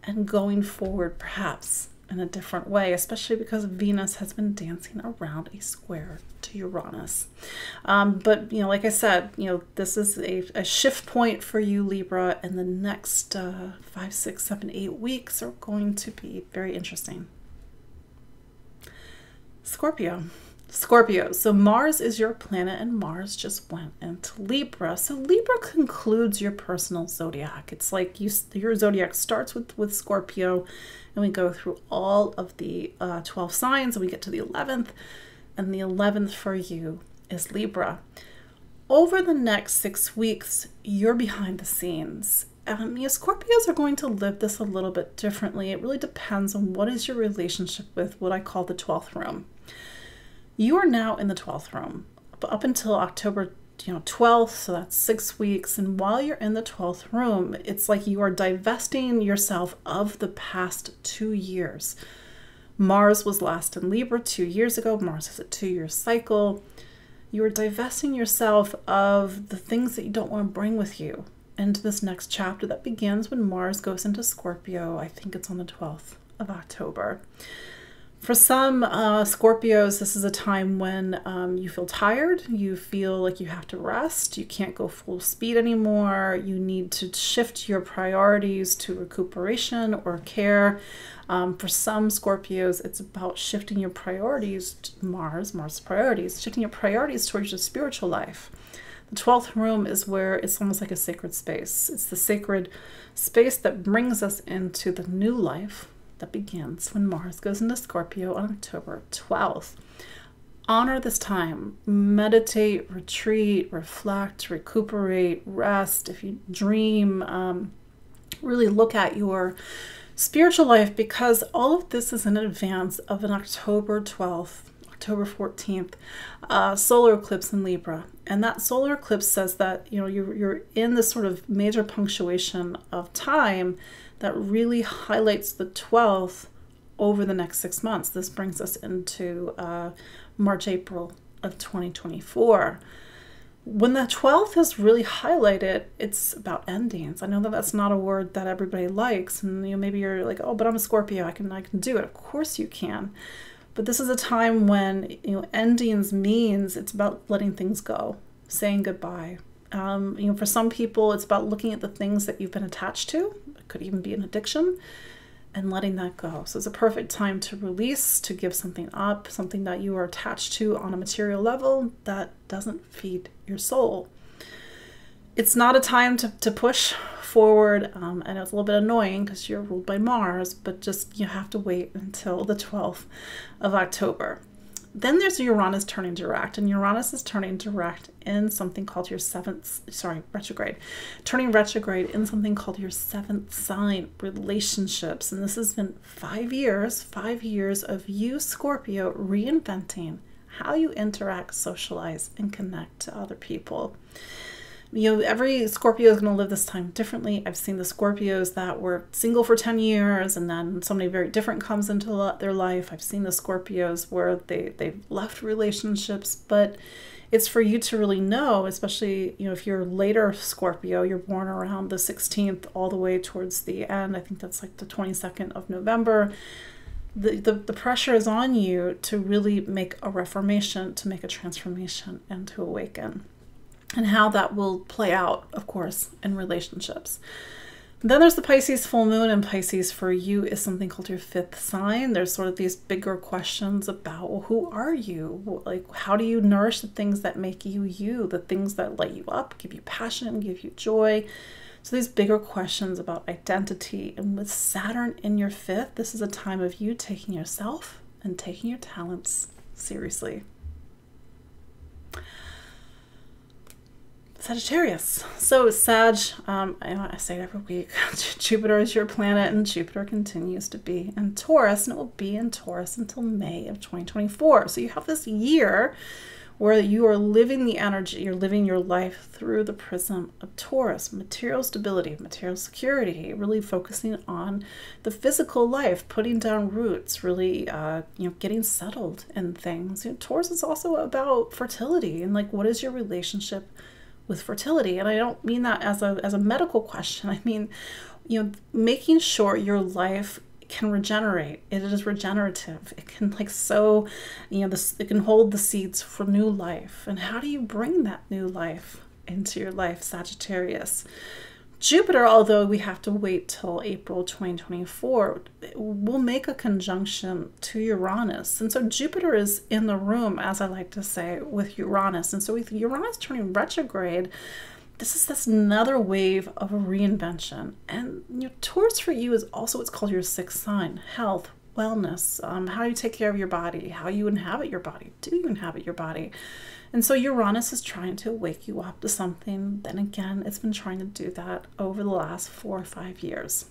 and going forward perhaps in a different way, especially because Venus has been dancing around a square to Uranus. But, you know, like I said, you know, this is a shift point for you, Libra, and the next 5, 6, 7, 8 weeks are going to be very interesting. Scorpio. So Mars is your planet, and Mars just went into Libra. So Libra concludes your personal zodiac. It's like your zodiac starts with Scorpio, and we go through all of the 12 signs, and we get to the 11th, and the 11th for you is Libra. Over the next 6 weeks, you're behind the scenes. You know, Scorpios are going to live this a little bit differently. It really depends on what is your relationship with what I call the 12th room. You are now in the 12th room up until October 12th, so that's 6 weeks. And while you're in the 12th room, it's like you are divesting yourself of the past 2 years. Mars was last in Libra 2 years ago. Mars has a 2-year cycle. You are divesting yourself of the things that you don't want to bring with you into this next chapter that begins when Mars goes into Scorpio. I think it's on the 12th of October. For some Scorpios, this is a time when you feel tired, you feel like you have to rest, you can't go full speed anymore, you need to shift your priorities to recuperation or care. For some Scorpios, it's about shifting your priorities to Mars' priorities, shifting your priorities towards your spiritual life. The 12th room is where it's almost like a sacred space. It's the sacred space that brings us into the new life that begins when Mars goes into Scorpio on October 12th. Honor this time. Meditate, retreat, reflect, recuperate, rest. If you dream, really look at your spiritual life, because all of this is in advance of an October 12th, October 14th solar eclipse in Libra. And that solar eclipse says that, you know, you're in this sort of major punctuation of time that really highlights the 12th over the next 6 months. This brings us into March, April of 2024. When the 12th is really highlighted, it's about endings. I know that that's not a word that everybody likes, and you know, maybe you're like, oh, but I'm a Scorpio, I can do it. Of course you can. But this is a time when, you know, endings means it's about letting things go, saying goodbye. You know, for some people, it's about looking at the things that you've been attached to. It could even be an addiction, and letting that go. So it's a perfect time to release, to give something up, something that you are attached to on a material level that doesn't feed your soul. It's not a time to push forward. I know it's a little bit annoying because you're ruled by Mars, but just you have to wait until the 12th of October. Then there's Uranus turning direct, and Uranus is turning direct in something called your retrograde in something called your 7th sign, relationships. And this has been 5 years of you, Scorpio, reinventing how you interact, socialize, and connect to other people. You know, every Scorpio is going to live this time differently. I've seen the Scorpios that were single for 10 years and then somebody very different comes into their life. I've seen the Scorpios where they've left relationships, but it's for you to really know, especially, you know, if you're later Scorpio, you're born around the 16th all the way towards the end. I think that's like the 22nd of November. The pressure is on you to really make a reformation, to make a transformation, and to awaken. And how that will play out, of course, in relationships. Then there's the Pisces full moon, and Pisces for you is something called your fifth sign. There's sort of these bigger questions about, well, who are you? Like, how do you nourish the things that make you you, the things that light you up, give you passion, give you joy? So these bigger questions about identity. And with Saturn in your fifth, this is a time of you taking yourself and taking your talents seriously. Sagittarius. So Sag, I say it every week, Jupiter is your planet, and Jupiter continues to be in Taurus, and it will be in Taurus until May of 2024. So you have this year where you are living the energy, you're living your life through the prism of Taurus, material stability, material security, really focusing on the physical life, putting down roots, really, getting settled in things. You know, Taurus is also about fertility and like, what is your relationship with fertility? And I don't mean that as a medical question. I mean, you know, making sure your life can regenerate. It is regenerative. It can like sow, you know, this, it can hold the seeds for new life. And how do you bring that new life into your life, Sagittarius? Jupiter, although we have to wait till April 2024, will make a conjunction to Uranus. And so Jupiter is in the room, as I like to say, with Uranus. And so with Uranus turning retrograde, this is another wave of a reinvention. And you know, Taurus for you is also what's called your sixth sign, health, wellness, how you take care of your body, how you inhabit your body, do you inhabit your body? And so Uranus is trying to wake you up to something. Then again, it's been trying to do that over the last 4 or 5 years.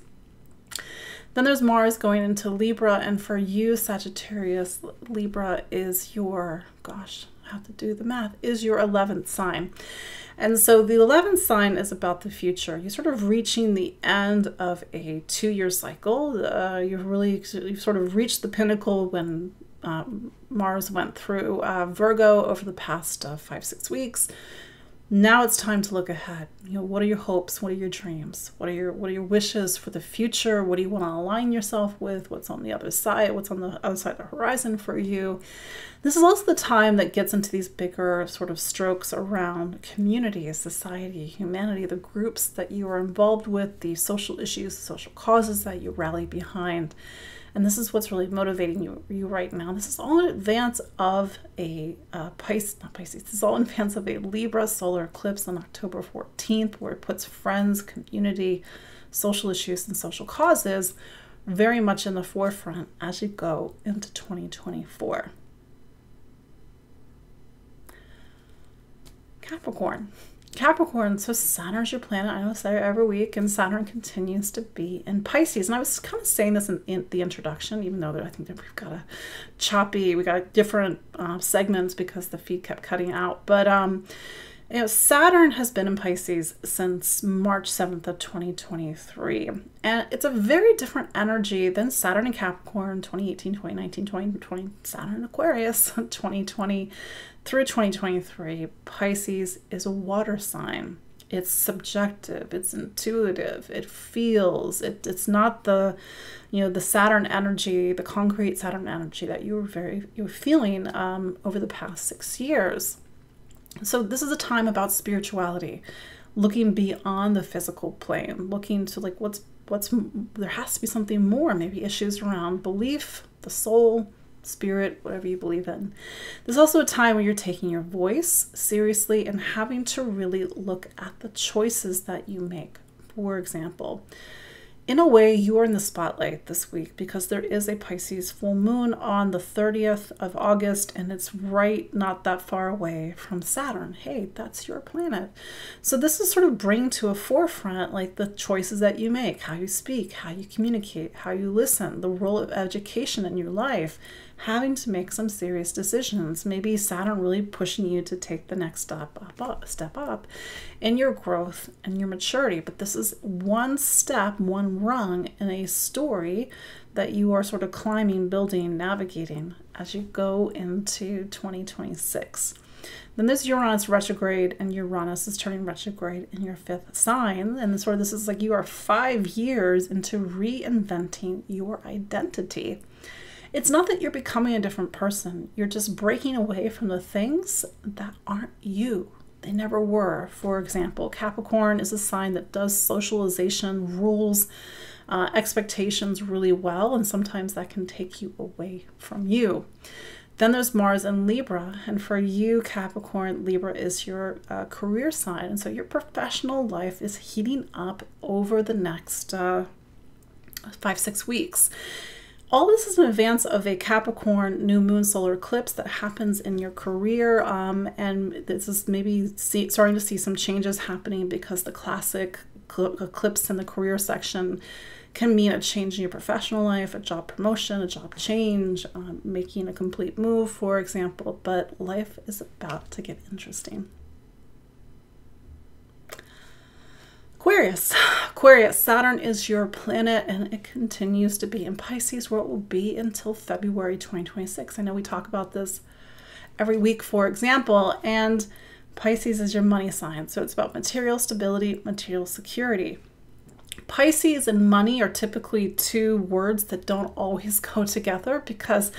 Then there's Mars going into Libra, and for you, Sagittarius, Libra is your, gosh, I have to do the math, is your 11th sign. And so the 11th sign is about the future. You're sort of reaching the end of a 2-year cycle. You've sort of reached the pinnacle when Mars went through Virgo over the past 5-6 weeks. Now it's time to look ahead. You know, what are your hopes? What are your dreams? What are your wishes for the future? What do you want to align yourself with? What's on the other side? What's on the other side of the horizon for you? This is also the time that gets into these bigger sort of strokes around community, society, humanity, the groups that you are involved with, the social issues, the social causes that you rally behind. And this is what's really motivating you right now. This is all in advance of a This is all in advance of a Libra solar eclipse on October 14th, where it puts friends, community, social issues, and social causes very much in the forefront as you go into 2024. Capricorn. Capricorn, so Saturn's your planet. I know I say it every week, and Saturn continues to be in Pisces. And I was kind of saying this in the introduction, even though I think that we've got a choppy, we got different segments because the feed kept cutting out. But you know, Saturn has been in Pisces since March 7th of 2023. And it's a very different energy than Saturn in Capricorn, 2018, 2019, 2020, Saturn in Aquarius, 2020 through 2023. Pisces is a water sign. It's subjective, it's intuitive, it feels, it's not the, you know, the Saturn energy, the concrete Saturn energy that you were feeling over the past 6 years. So this is a time about spirituality, looking beyond the physical plane, looking to like what's there has to be something more, maybe issues around belief, the soul, spirit, whatever you believe in. There's also a time where you're taking your voice seriously and having to really look at the choices that you make. For example, in a way, you are in the spotlight this week because there is a Pisces full moon on the 30th of August, and it's right not that far away from Saturn. Hey, that's your planet. So this is sort of bringing to a forefront like the choices that you make, how you speak, how you communicate, how you listen, the role of education in your life, having to make some serious decisions. Maybe Saturn really pushing you to take the next step up in your growth and your maturity. But this is one step, one rung in a story that you are sort of climbing, building, navigating as you go into 2026. Then there's Uranus retrograde, and Uranus is turning retrograde in your fifth sign. And sort of this is like you are 5 years into reinventing your identity. It's not that you're becoming a different person. You're just breaking away from the things that aren't you. They never were. For example, Capricorn is a sign that does socialization, rules, expectations really well, and sometimes that can take you away from you. Then there's Mars and Libra, and for you, Capricorn, Libra is your career sign, and so your professional life is heating up over the next 5-6 weeks. All this is in advance of a Capricorn new moon solar eclipse that happens in your career, and this is maybe starting to see some changes happening because the classic eclipse in the career section can mean a change in your professional life, a job promotion, a job change, making a complete move, for example, but life is about to get interesting. Aquarius, Saturn is your planet and it continues to be in Pisces where it will be until February 2026. I know we talk about this every week, for example, and Pisces is your money sign. So it's about material stability, material security. Pisces and money are typically two words that don't always go together because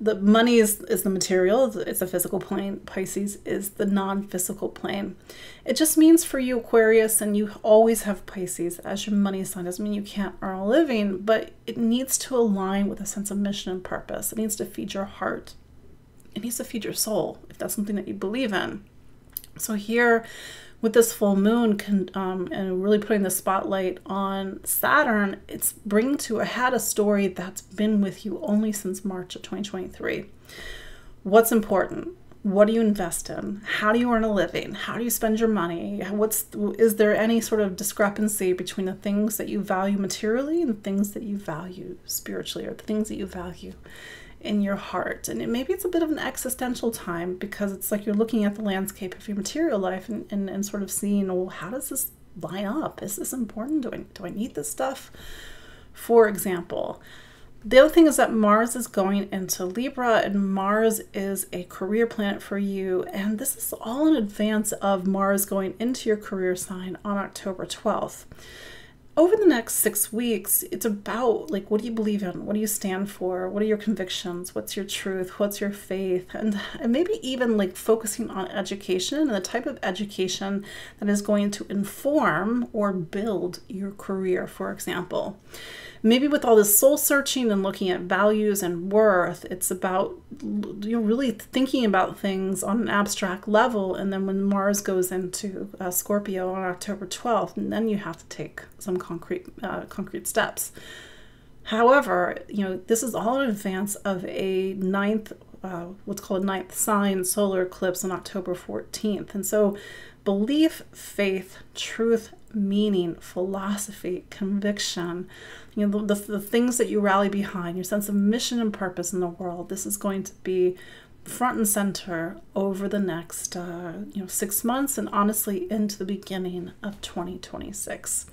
the money is the material, it's a physical plane. Pisces is the non-physical plane. It just means for you, Aquarius, and you always have Pisces as your money sign. Doesn't mean you can't earn a living, but it needs to align with a sense of mission and purpose. It needs to feed your heart. It needs to feed your soul if that's something that you believe in. So here, with this full moon and really putting the spotlight on Saturn, it's bringing to a head a story that's been with you only since March of 2023. What's important? What do you invest in? How do you earn a living? How do you spend your money? Is there any sort of discrepancy between the things that you value materially and the things that you value spiritually, or the things that you value in your heart? And maybe it's a bit of an existential time because it's like you're looking at the landscape of your material life and sort of seeing, well, how does this line up? Is this important? Do I need this stuff? For example, the other thing is that Mars is going into Libra, and Mars is a career planet for you. And this is all in advance of Mars going into your career sign on October 12th. Over the next 6 weeks, it's about, like, what do you believe in? What do you stand for? What are your convictions? What's your truth? What's your faith? And maybe even like focusing on education and the type of education that is going to inform or build your career, for example. Maybe with all this soul searching and looking at values and worth, it's about, you're really thinking about things on an abstract level. And then when Mars goes into Scorpio on October 12th, and then you have to take some concrete steps. However, you know, this is all in advance of a ninth sign solar eclipse on October 14th. And so belief, faith, truth, meaning, philosophy, conviction, you know, the things that you rally behind, your sense of mission and purpose in the world, this is going to be front and center over the next 6 months, and honestly into the beginning of 2026.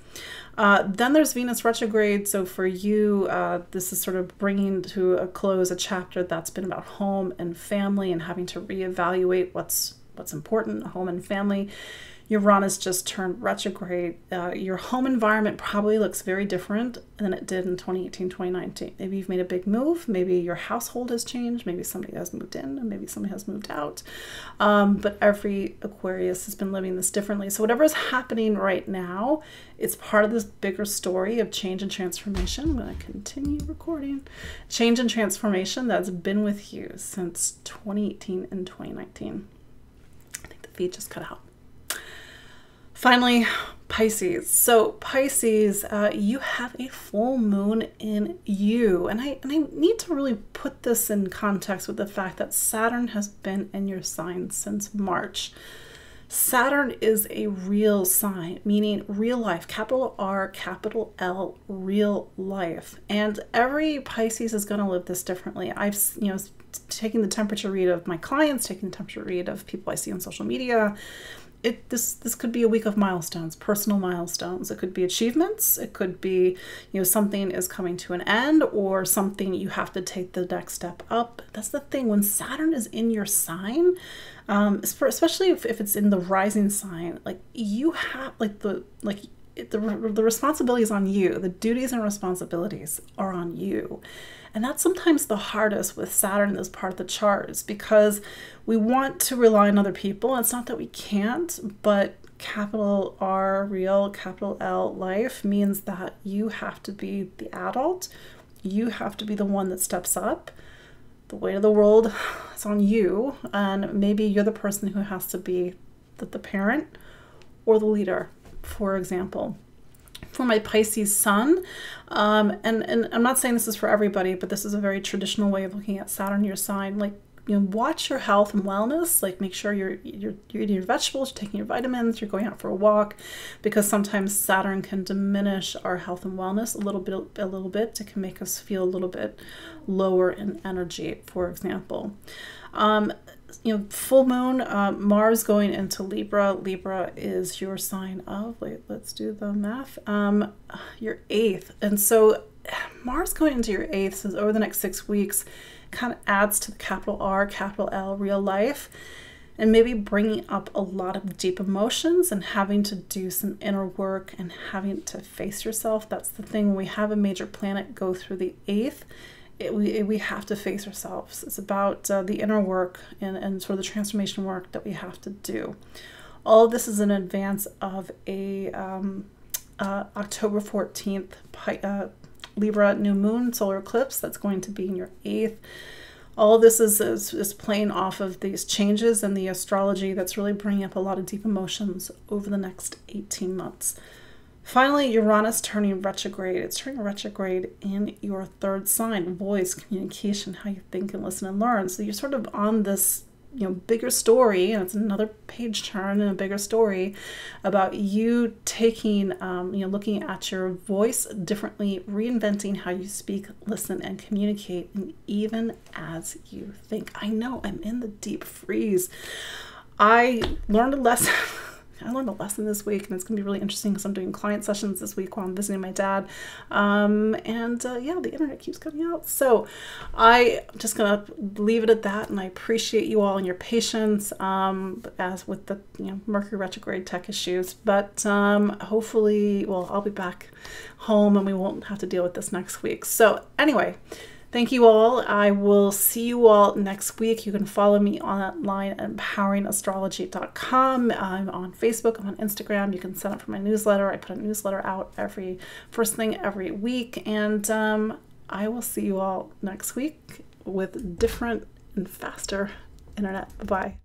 Then there's Venus retrograde. So for you, this is sort of bringing to a close a chapter that's been about home and family and having to reevaluate what's important, home and family. Uranus just turned retrograde. Your home environment probably looks very different than it did in 2018, 2019. Maybe you've made a big move. Maybe your household has changed. Maybe somebody has moved in and maybe somebody has moved out. But every Aquarius has been living this differently. So whatever is happening right now, it's part of this bigger story of change and transformation. I'm going to continue recording. Change and transformation that's been with you since 2018 and 2019. I think the feed just cut out. Finally, Pisces. So Pisces, you have a full moon in you. And I need to really put this in context with the fact that Saturn has been in your sign since March. Saturn is a real sign, meaning real life, capital R, capital L, real life. And every Pisces is going to live this differently. I've, you know, taking the temperature read of my clients, taking the temperature read of people I see on social media, this could be a week of milestones, personal milestones. It could be achievements. It could be, you know, something is coming to an end or something you have to take the next step up. That's the thing. When Saturn is in your sign, especially if it's in the rising sign, like you have like the like the responsibility is on you. The duties and responsibilities are on you. And that's sometimes the hardest with Saturn as part of the chart, is because we want to rely on other people. It's not that we can't, but capital R, real, capital L, life means that you have to be the adult. You have to be the one that steps up. The weight of the world is on you. And maybe you're the person who has to be the parent or the leader, for example. For my Pisces sun, and I'm not saying this is for everybody, but this is a very traditional way of looking at Saturn, your sign. Like, you know, watch your health and wellness. Like, make sure you're eating your vegetables, you're taking your vitamins, you're going out for a walk, because sometimes Saturn can diminish our health and wellness a little bit. It can make us feel a little bit lower in energy, for example. You know, full moon, Mars going into Libra. Libra is your sign of, wait, let's do the math, your eighth. And so Mars going into your eighth, so over the next 6 weeks, kind of adds to the capital R, capital L, real life, and maybe bringing up a lot of deep emotions and having to do some inner work and having to face yourself. That's the thing. When we have a major planet go through the eighth, we have to face ourselves. It's about the inner work and sort of the transformation work that we have to do. All of this is in advance of a October 14th Libra new moon solar eclipse that's going to be in your eighth. All of this is playing off of these changes in the astrology that's really bringing up a lot of deep emotions over the next 18 months. Finally, Uranus turning retrograde. It's turning retrograde in your third sign, voice, communication, how you think and listen and learn. So you're sort of on this, you know, bigger story, and it's another page turn and a bigger story about you taking, you know, looking at your voice differently, reinventing how you speak, listen, and communicate, and even as you think. I know I'm in the deep freeze. I learned a lesson. I learned a lesson this week, and it's going to be really interesting because I'm doing client sessions this week while I'm visiting my dad. Yeah, the internet keeps coming out. So I'm just going to leave it at that, and I appreciate you all and your patience as with the Mercury retrograde tech issues. But hopefully, well, I'll be back home and we won't have to deal with this next week. So anyway, thank you all. I will see you all next week. You can follow me online at empoweringastrology.com. I'm on Facebook. I'm on Instagram. You can sign up for my newsletter. I put a newsletter out every first thing every week. And I will see you all next week with different and faster internet. Bye-bye.